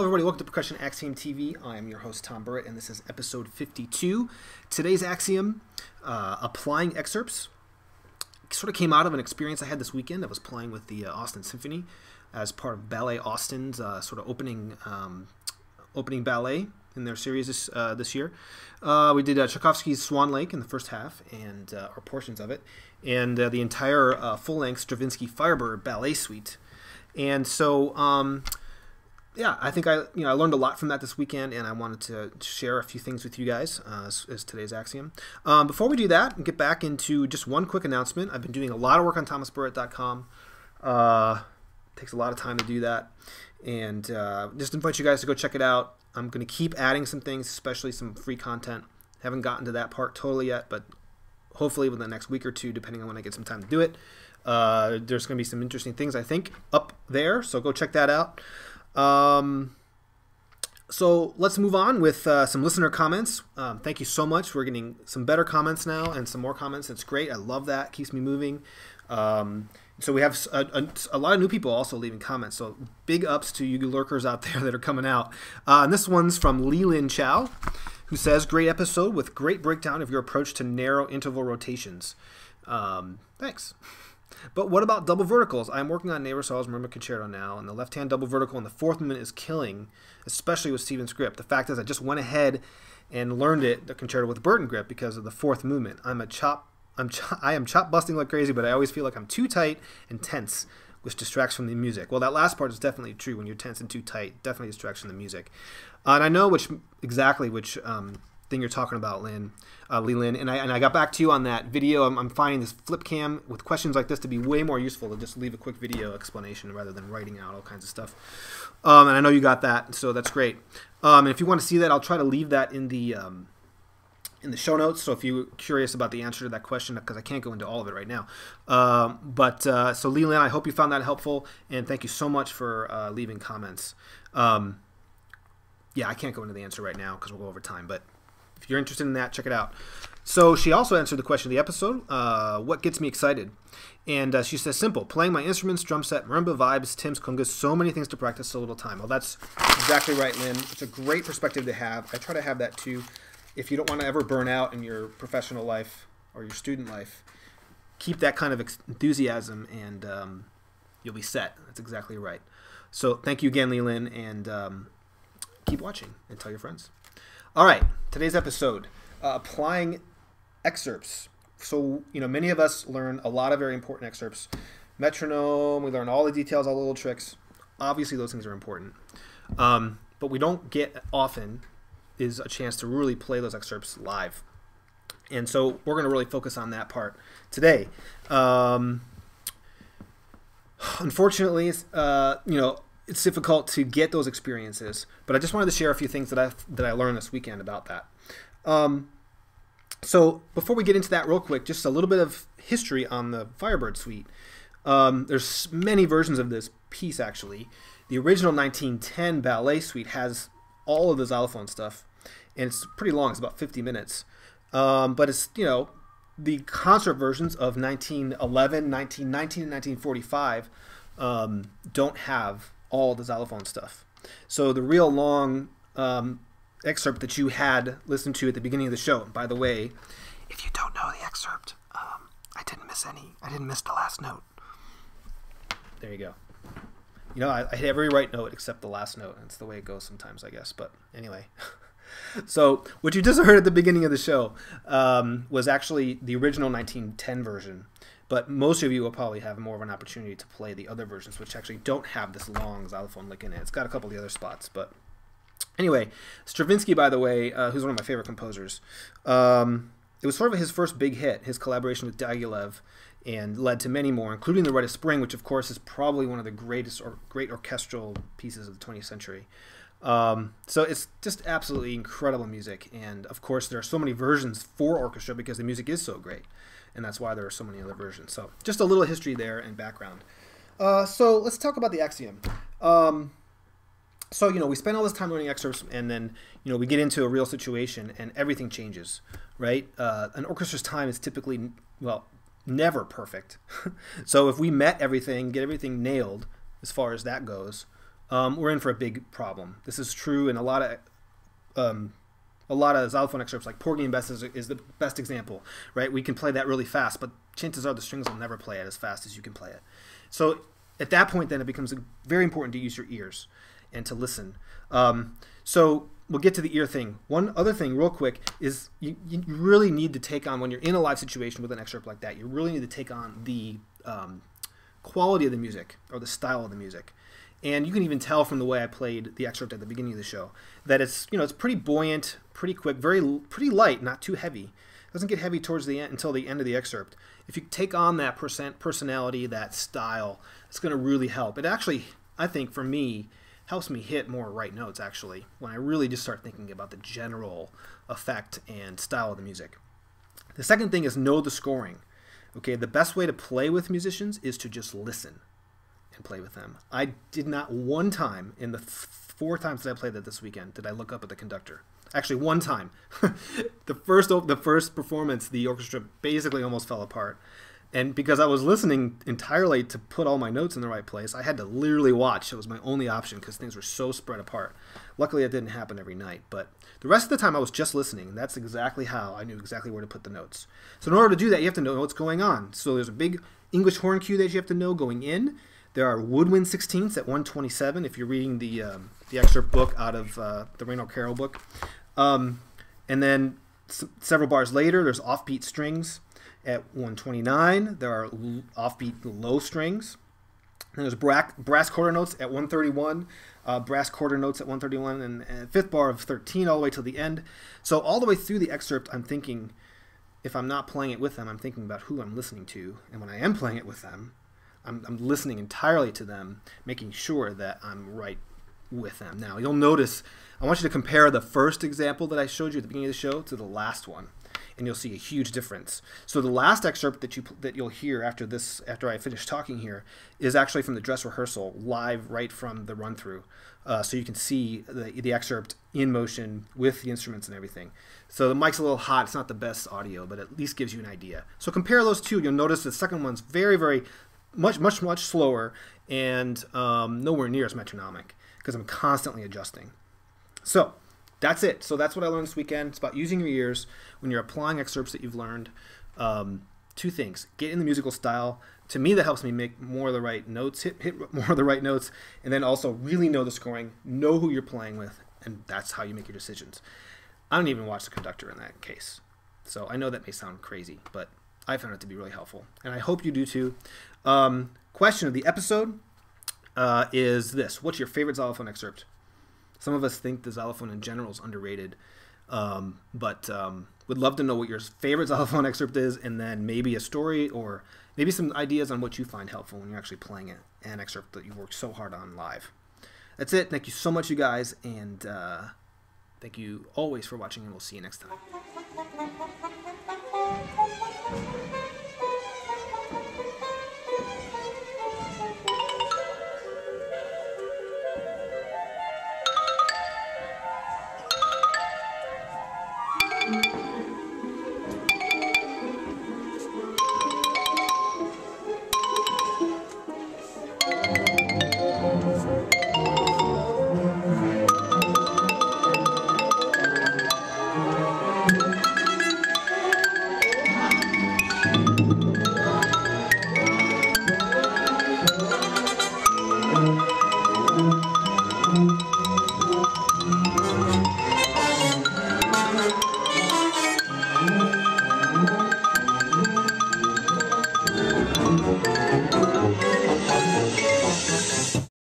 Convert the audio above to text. Hello everybody, welcome to Percussion Axiom TV. I am your host Tom Burritt and this is episode 52. Today's axiom, applying excerpts, sort of came out of an experience I had this weekend. I was playing with the Austin Symphony as part of Ballet Austin's sort of opening ballet in their series this year. We did Tchaikovsky's Swan Lake in the first half, and or portions of it, and the entire full-length Stravinsky Firebird ballet suite. And so yeah, I think I learned a lot from that this weekend, and I wanted to share a few things with you guys as today's axiom. Before we do that, and get back into just one quick announcement. I've been doing a lot of work on thomasburrett.com. Takes a lot of time to do that, and just invite you guys to go check it out. I'm going to keep adding some things, especially some free content. Haven't gotten to that part totally yet, but hopefully within the next week or two, depending on when I get some time to do it, there's going to be some interesting things, I think, up there. So go check that out. So let's move on with some listener comments. Thank you so much. We're getting some better comments now and some more comments. It's great. I love that. It keeps me moving. So we have a lot of new people also leaving comments. So big ups to you lurkers out there that are coming out. And this one's from Li Lin Chow, who says, "Great episode with great breakdown of your approach to narrow interval rotations." Thanks. "But what about double verticals? I'm working on Neversal's Murmur Concerto now, and the left-hand double vertical in the fourth movement is killing, especially with Stephen's grip. The fact is I just went ahead and learned it, the concerto with Burton grip, because of the fourth movement. I am chop busting like crazy, but I always feel like I'm too tight and tense, which distracts from the music." Well, that last part is definitely true. When you're tense and too tight, definitely distracts from the music. And I know exactly which thing you're talking about, Li Lin, and I got back to you on that video. I'm finding this flip cam with questions like this to be way more useful to just leave a quick video explanation rather than writing out all kinds of stuff. And I know you got that, so that's great. And if you want to see that, I'll try to leave that in the show notes. So if you're curious about the answer to that question, because I can't go into all of it right now. So Li Lin, I hope you found that helpful, and thank you so much for leaving comments. Yeah, I can't go into the answer right now because we'll go over time, but if you're interested in that, check it out. So she also answered the question of the episode, what gets me excited? And she says, simple, playing my instruments, drum set, marimba vibes, timbs, congas, so many things to practice, so little time. Well, that's exactly right, Lynn. It's a great perspective to have. I try to have that too. If you don't want to ever burn out in your professional life or your student life, keep that kind of enthusiasm, and you'll be set. That's exactly right. So thank you again, Li Lin, and keep watching and tell your friends. All right, today's episode, applying excerpts. So, you know, many of us learn a lot of very important excerpts. Metronome, we learn all the details, all the little tricks. Obviously, those things are important. But we don't get often is a chance to really play those excerpts live. And so we're going to really focus on that part today. Unfortunately, you know, it's difficult to get those experiences, but I just wanted to share a few things that I learned this weekend about that. So before we get into that real quick, just a little bit of history on the Firebird suite. There's many versions of this piece, actually. The original 1910 ballet suite has all of the xylophone stuff, and it's pretty long. It's about 50 minutes. But it's, you know, the concert versions of 1911, 1919, and 1945 don't have all the xylophone stuff. So the real long excerpt that you had listened to at the beginning of the show, by the way, if you don't know the excerpt, I didn't miss any. I didn't miss the last note. There you go. You know, I hit every right note except the last note. That's the way it goes sometimes, I guess. But anyway. So what you just heard at the beginning of the show was actually the original 1910 version. But most of you will probably have more of an opportunity to play the other versions, which actually don't have this long xylophone lick in it. It's got a couple of the other spots. But anyway, Stravinsky, by the way, who's one of my favorite composers, it was sort of his first big hit, his collaboration with Diaghilev, and led to many more, including The Rite of Spring, which, of course, is probably one of the greatest or great orchestral pieces of the 20th century. So it's just absolutely incredible music. And, of course, there are so many versions for orchestra because the music is so great. And that's why there are so many other versions. So just a little history there and background. So let's talk about the axiom. So, you know, we spend all this time learning excerpts, and then, you know, we get into a real situation and everything changes, right? An orchestra's time is typically, well, never perfect. So if we get everything nailed as far as that goes, we're in for a big problem. This is true in a lot of xylophone excerpts, like Porgy and Bess is the best example, right? We can play that really fast, but chances are the strings will never play it as fast as you can play it. So at that point, then, it becomes very important to use your ears and to listen. So we'll get to the ear thing. One other thing real quick is you really need to take on, when you're in a live situation with an excerpt like that, you really need to take on the quality of the music or the style of the music. And you can even tell from the way I played the excerpt at the beginning of the show that it's, you know, it's pretty buoyant, pretty quick, pretty light, not too heavy. It doesn't get heavy towards the end until the end of the excerpt. If you take on that personality, that style, it's going to really help. It actually, I think, for me, helps me hit more right notes, actually, when I really just start thinking about the general effect and style of the music. The second thing is know the scoring. Okay, the best way to play with musicians is to just listen and play with them. I did not one time in the four times that I played that this weekend did I look up at the conductor. Actually, one time. the first performance, the orchestra basically almost fell apart. And because I was listening entirely to put all my notes in the right place, I had to literally watch. It was my only option because things were so spread apart. Luckily, it didn't happen every night. But the rest of the time, I was just listening. And that's exactly how I knew exactly where to put the notes. So in order to do that, you have to know what's going on. So there's a big English horn cue that you have to know going in. There are woodwind 16ths at 127 if you're reading the excerpt book out of the Reynolds Carroll book. And then several bars later, there's offbeat strings. At 129, there are offbeat low strings. And there's brass quarter notes at 131, and fifth bar of 13 all the way till the end. So all the way through the excerpt, I'm thinking, if I'm not playing it with them, I'm thinking about who I'm listening to. And when I am playing it with them, I'm listening entirely to them, making sure that I'm right with them. Now, you'll notice, I want you to compare the first example that I showed you at the beginning of the show to the last one. And you'll see a huge difference. So the last excerpt that you'll hear after I finish talking here is actually from the dress rehearsal, live right from the run through. So you can see the excerpt in motion with the instruments and everything. So the mic's a little hot. It's not the best audio, but at least gives you an idea. So compare those two. You'll notice the second one's very, very much slower and nowhere near as metronomic because I'm constantly adjusting. So that's it. So that's what I learned this weekend. It's about using your ears when you're applying excerpts that you've learned. Two things. Get in the musical style. To me, that helps me make more of the right notes, hit more of the right notes, and then also really know the scoring, know who you're playing with, and that's how you make your decisions. I don't even watch the conductor in that case. So I know that may sound crazy, but I found it to be really helpful, and I hope you do too. Question of the episode is this. What's your favorite xylophone excerpt? Some of us think the xylophone in general is underrated, but would love to know what your favorite xylophone excerpt is, and then maybe a story or maybe some ideas on what you find helpful when you're actually playing an excerpt that you worked so hard on live. That's it. Thank you so much, you guys, and thank you always for watching, and we'll see you next time.